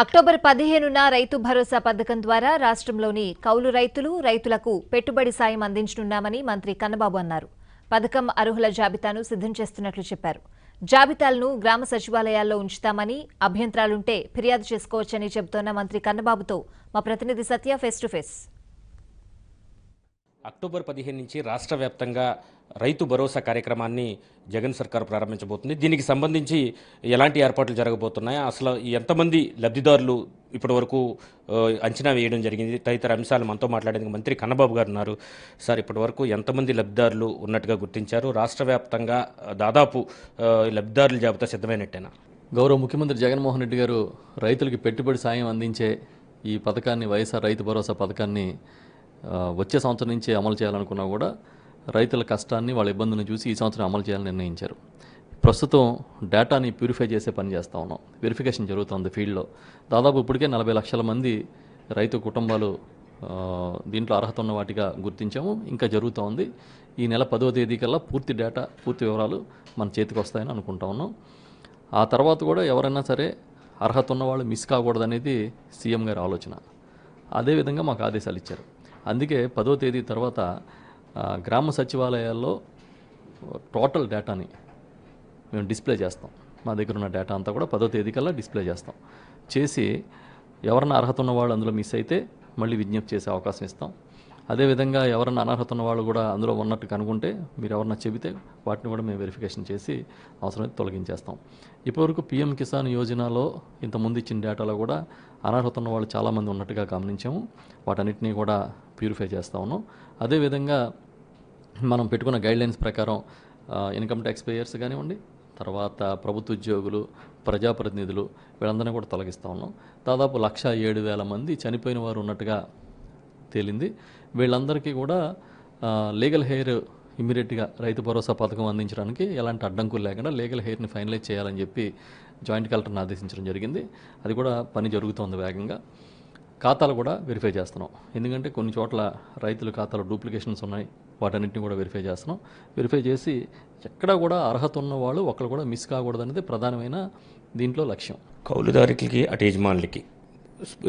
October 15న Rythu Bharosa పతకం ద్వారా రాష్ట్రంలోని కౌలు రైతులకు పెట్టుబడి సాయం అందించనున్నామని మంత్రి కన్నబాబు అన్నారు. పతకం అర్హుల జాబితాను సిద్ధం చేస్తున్నట్లు చెప్పారు. జాబితాలను గ్రామ సచివాలయాల్లో ఉంచుతామని, అభ్యంతరాలుంటే ఫిర్యాదు చేసుకోవచ్చని చెబుతోన్న మంత్రి కన్నబాబుతో మా ప్రతినిధి Satya face to face. October 15 నుంచి రాష్ట్ర వ్యాప్తంగా రైతు భరోసా కార్యక్రమాన్ని జగన్ సర్కారు ప్రారంభించబోతుంది. దీనికి సంబంధించి ఎలాంటి ఏర్పాట్లు జరగబోతున్నాయో, అసలు ఎంతమంది లబ్ధిదారులు ఇప్పటి వరకు అంచనా వేయడం జరిగింది, తదితర అంశాలు మనతో మాట్లాడేందుకు మంత్రి కన్నబాబు గారు ఉన్నారు. సార్, ఇప్పటి వరకు ఎంతమంది లబ్ధిదారులు ఉన్నట్టుగా గుర్తించారు? రాష్ట్ర వ్యాప్తంగా దాదాపు లబ్ధిదారుల జాబితా సిద్ధమైనట్టేనా? గౌరవ ముఖ్యమంత్రి జగన్మోహన్ రెడ్డి గారు రైతులకు పెట్టుబడి సాయం అందించే ఈ పథకాన్ని, వైఎస్ఆర్ రైతు భరోసా పథకాన్ని వచ్చే సంవత్సరం నుంచే అమలు చేయాలనుకున్నా కూడా రైతుల కష్టాన్ని, వాళ్ళ ఇబ్బందులను చూసి ఈ సంవత్సరం అమలు చేయాలని నిర్ణయించారు. ప్రస్తుతం డేటాని ప్యూరిఫై చేసే పని చేస్తూ ఉన్నాం. వెరిఫికేషన్ జరుగుతుంది ఫీల్డ్లో. దాదాపు ఇప్పటికే 40 లక్షల మంది రైతు కుటుంబాలు దీంట్లో అర్హత ఉన్న వాటిగా గుర్తించాము. ఇంకా జరుగుతూ ఉంది. ఈ నెల 10వ తేదీ కల్లా పూర్తి డేటా, పూర్తి వివరాలు మన చేతికి వస్తాయని అనుకుంటా ఉన్నాం. ఆ తర్వాత కూడా ఎవరైనా సరే అర్హత ఉన్న వాళ్ళు మిస్ కాకూడదనేది సీఎం గారి ఆలోచన. అదేవిధంగా మాకు ఆదేశాలు ఇచ్చారు. అందుకే 10వ తేదీ తర్వాత గ్రామ సచివాలయాల్లో టోటల్ డేటాని మేము డిస్ప్లే చేస్తాం. మా దగ్గర ఉన్న డేటా అంతా కూడా 10వ తేదీ కల్లా డిస్ప్లే చేస్తాం. చేసి ఎవరైనా అర్హత ఉన్న వాళ్ళు అందులో మిస్ అయితే మళ్ళీ విజ్ఞప్తి చేసే అవకాశం ఇస్తాం. అదేవిధంగా ఎవరైనా అనర్హత ఉన్న వాళ్ళు కూడా అందులో ఉన్నట్టు కనుగొంటే, మీరు ఎవరన్నా చెబితే వాటిని కూడా మేము వెరిఫికేషన్ చేసి అవసరమైతే తొలగించేస్తాం. ఇప్పటివరకు PM కిసాన్ యోజనలో ఇంతకుముందు ఇచ్చిన డేటాలో కూడా అనర్హత ఉన్న వాళ్ళు చాలామంది ఉన్నట్టుగా గమనించాము. వాటన్నిటినీ కూడా ప్యూరిఫై చేస్తూ ఉన్నాం. అదేవిధంగా మనం పెట్టుకున్న గైడ్లైన్స్ ప్రకారం ఇన్కమ్ ట్యాక్స్ పేయర్స్ కానివ్వండి, తర్వాత ప్రభుత్వ ఉద్యోగులు, ప్రజాప్రతినిధులు, వీళ్ళందరినీ కూడా తొలగిస్తూ ఉన్నాం. దాదాపు 1,07,000 మంది చనిపోయిన వారు ఉన్నట్టుగా తేలింది. వీళ్ళందరికీ కూడా లీగల్ హెయిర్ ఇమ్మీడియట్గా రైతు భరోసా పథకం అందించడానికి ఎలాంటి అడ్డంకులు లేకుండా లీగల్ హెయిర్ని ఫైనలైజ్ చేయాలని చెప్పి జాయింట్ కలెక్టర్ని ఆదేశించడం జరిగింది. అది కూడా పని జరుగుతుంది వేగంగా. ఖాతాలు కూడా వెరిఫై చేస్తున్నాం. ఎందుకంటే కొన్ని చోట్ల రైతుల ఖాతాలో డూప్లికేషన్స్ ఉన్నాయి. వాటన్నింటినీ కూడా వెరిఫై చేస్తున్నాం. వెరిఫై చేసి ఎక్కడ కూడా అర్హత ఉన్న వాళ్ళు ఒకళ్ళు కూడా మిస్ కాకూడదు అనేది ప్రధానమైన దీంట్లో లక్ష్యం. కౌలుదారులకి, అటు యజమానులకి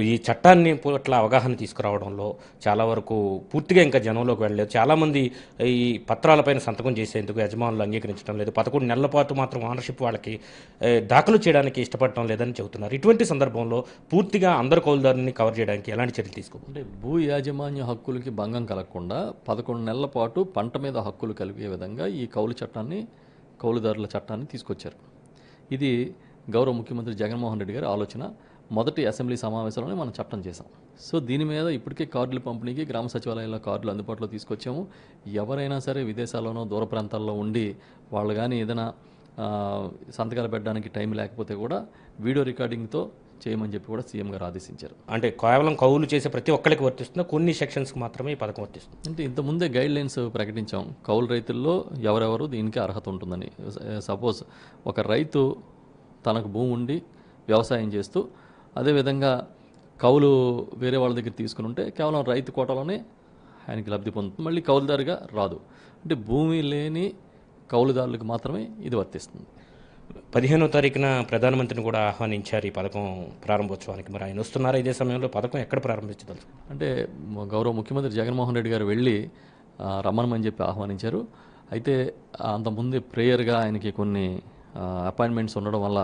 ఈ చట్టాన్ని పట్ల అవగాహన తీసుకురావడంలో చాలా వరకు పూర్తిగా ఇంకా జనంలోకి వెళ్ళలేదు. చాలామంది ఈ పత్రాలపైన సంతకం చేసేందుకు యజమానులు అంగీకరించడం లేదు. 11 నెలల పాటు మాత్రం ఓనర్షిప్ వాళ్ళకి దాఖలు చేయడానికి ఇష్టపడటం లేదని చెబుతున్నారు. ఇటువంటి సందర్భంలో పూర్తిగా అందరు కౌలుదారుని కవర్ చేయడానికి ఎలాంటి చర్యలు తీసుకుంటే భూ యాజమాన్య హక్కులకి భంగం కలగకుండా 11 నెలల పాటు పంట మీద హక్కులు కలిగే విధంగా ఈ కౌలుదారుల చట్టాన్ని తీసుకొచ్చారు. ఇది గౌరవ ముఖ్యమంత్రి జగన్మోహన్ రెడ్డి గారి ఆలోచన. మొదటి అసెంబ్లీ సమావేశంలోనే మనం చట్టం చేసాం. సో దీని మీద ఇప్పటికే కార్డుల పంపిణీకి గ్రామ సచివాలయాల్లో కార్డులు అందుబాటులో తీసుకొచ్చాము. ఎవరైనా సరే విదేశాల్లోనో దూర ప్రాంతాల్లో ఉండి వాళ్ళు కానీ ఏదైనా సంతకాలు పెట్టడానికి టైం లేకపోతే కూడా వీడియో రికార్డింగ్తో చేయమని చెప్పి కూడా సీఎం గారు ఆదేశించారు. అంటే కేవలం కౌలు చేసే ప్రతి ఒక్కరికి వర్తిస్తున్నా, కొన్ని సెక్షన్స్కి మాత్రమే ఈ పథకం వర్తిస్తుంది. అంటే ఇంతకుముందే గైడ్ లైన్స్ ప్రకటించాం. కౌలు రైతుల్లో ఎవరెవరు దీనికి అర్హత ఉంటుందని. సపోజ్ ఒక రైతు తనకు భూమి ఉండి వ్యవసాయం చేస్తూ, అదేవిధంగా కౌలు వేరే వాళ్ళ దగ్గర తీసుకుని ఉంటే కేవలం రైతు కోటాలోనే ఆయనకి లబ్ధి పొందుతుంది, మళ్ళీ కౌలుదారుగా రాదు. అంటే భూమి లేని కౌలుదారులకు మాత్రమే ఇది వర్తిస్తుంది. 15వ తారీఖున ప్రధానమంత్రిని కూడా ఆహ్వానించారు ఈ పథకం ప్రారంభోత్సవానికి. మరి ఆయన వస్తున్నారు. ఇదే సమయంలో పథకం ఎక్కడ ప్రారంభించగలరు? అంటే గౌరవ ముఖ్యమంత్రి జగన్మోహన్ రెడ్డి గారు వెళ్ళి రమ్మనమని చెప్పి ఆహ్వానించారు. అయితే అంతకుముందే ప్రేయర్గా ఆయనకి కొన్ని అపాయింట్మెంట్స్ ఉండడం వల్ల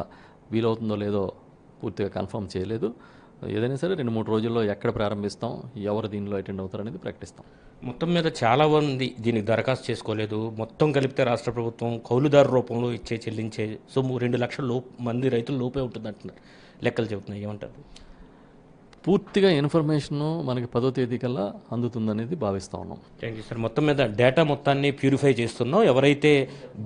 వీలవుతుందో లేదో పూర్తిగా కన్ఫర్మ్ చేయలేదు. ఏదైనా సరే 2-3 రోజుల్లో ఎక్కడ ప్రారంభిస్తాం, ఎవరు దీనిలో అటెండ్ అవుతారు అనేది ప్రకటిస్తాం. మొత్తం మీద చాలా మంది దీనికి దరఖాస్తు చేసుకోలేదు. మొత్తం కలిపితే రాష్ట్ర ప్రభుత్వం కౌలుదారు రూపంలో చెల్లించే సొమ్ము 2 లక్షల మంది రైతులు లోపే ఉంటుంది అంటున్నారు. లెక్కలు చెబుతున్నాయి. ఏమంటారు? పూర్తిగా ఇన్ఫర్మేషన్ మనకి 10వ తేదీ కల్లా అందుతుందనేది భావిస్తూ ఉన్నాం. Thank you sir. మొత్తం మీద డేటా మొత్తాన్ని ప్యూరిఫై చేస్తున్నాం. ఎవరైతే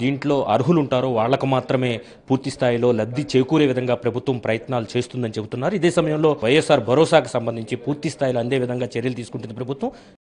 దీంట్లో అర్హులు ఉంటారో వాళ్ళకు మాత్రమే పూర్తి స్థాయిలో లబ్ధి చేకూరే విధంగా ప్రభుత్వం ప్రయత్నాలు చేస్తుందని చెబుతున్నారు. ఇదే సమయంలో వైఎస్ఆర్ భరోసాకు సంబంధించి పూర్తి స్థాయిలో అందే విధంగా చర్యలు తీసుకుంటుంది ప్రభుత్వం.